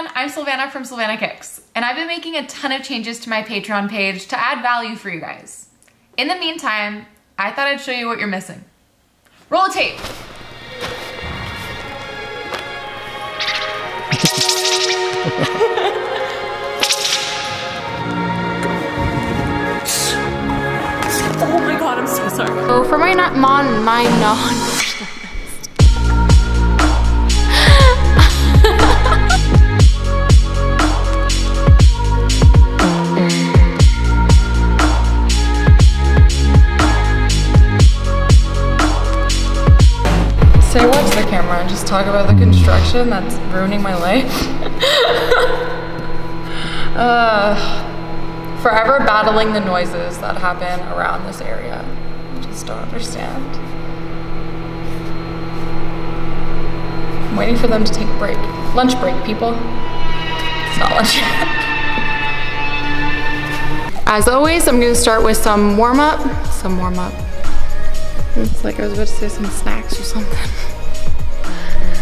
everyone, I'm Silvana from Silvana Kicks, and I've been making a ton of changes to my Patreon page to add value for you guys. In the meantime, I thought I'd show you what you're missing. Roll of tape! Oh my god, I'm so sorry. Oh, for my Say watch the camera and just talk about the construction that's ruining my life. Forever battling the noises that happen around this area. I just don't understand. I'm waiting for them to take a break. Lunch break, people. It's not lunch yet. As always, I'm gonna start with some warm-up. It's like I was about to say some snacks or something.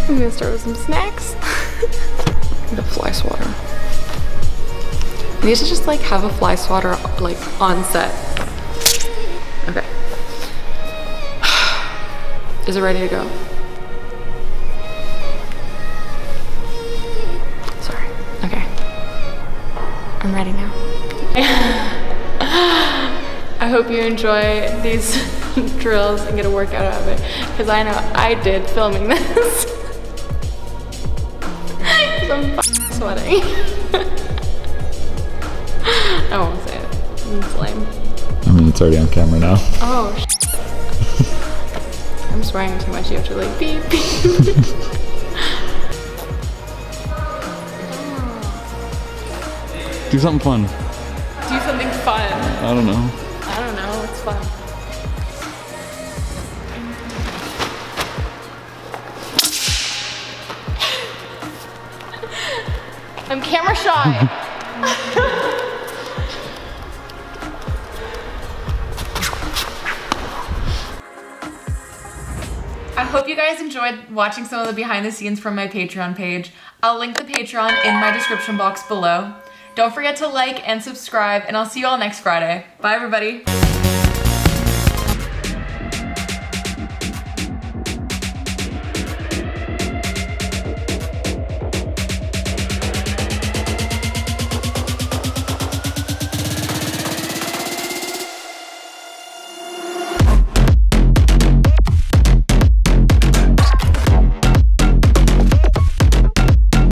I'm gonna start with some snacks. I need a fly swatter. I need to just like have a fly swatter like on set. Okay. Is it ready to go? Sorry. Okay. I'm ready now. I hope you enjoy these drills and get a workout out of it, because I know I did filming this. I'm f***ing sweating. I won't say it. It's lame. I mean, it's already on camera now. Oh, shit. I'm swearing too much. You have to like beep beep. Do something fun. Do something fun. I don't know. It's fun. I'm camera shy. I hope you guys enjoyed watching some of the behind the scenes from my Patreon page. I'll link the Patreon in my description box below. Don't forget to like and subscribe, and I'll see you all next Friday. Bye everybody.